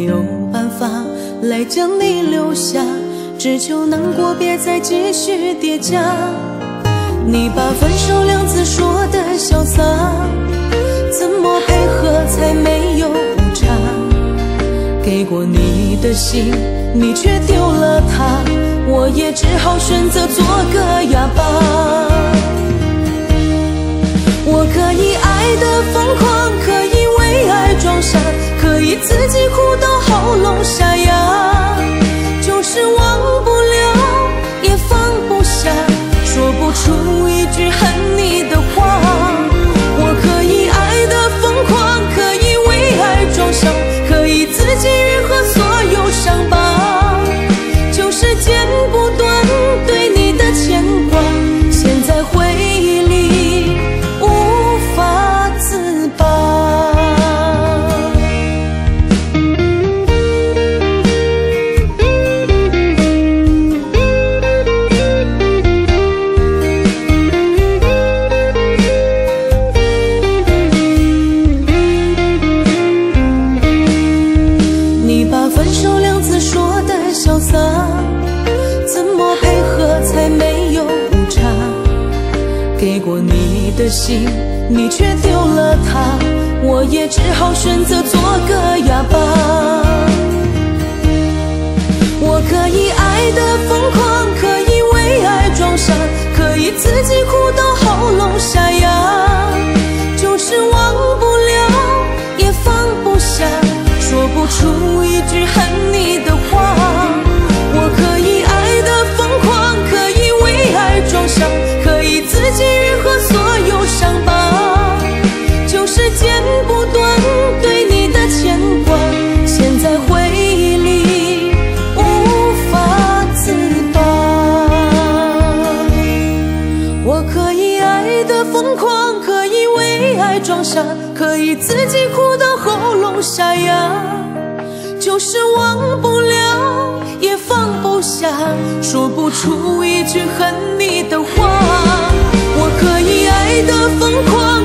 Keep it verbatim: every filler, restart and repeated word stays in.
没有办法来将你留下，只求难过别再继续叠加。你把分手两字说的潇洒，怎么配合才没有误差？给过你的心，你却丢了它，我也只好选择做个哑巴。 我可以爱的疯狂，可以为爱装傻，可以自己哭到喉咙沙哑，就是忘不了，也放不下，说不出一句恨你的话。我可以爱的疯狂，可以为爱装傻，可以自己愈合所有伤疤，就是剪不断对你的牵挂，现在回忆里。 的心，你却丢了它，我也只好选择做个哑巴。我可以爱的疯狂，可以为爱装傻，可以自己哭到喉咙沙哑，就是忘不了，也放不下，说不出一句恨你的话。我可以爱的疯狂，可以为爱装傻，可以自己愈合所有伤疤。 伤疤，就是剪不断对你的牵挂，现在回忆里无法自拔。我可以爱的疯狂，可以为爱装傻，可以自己哭到喉咙沙哑，就是忘不了，也放不下，说不出一句恨你的话。 我可以爱的疯狂。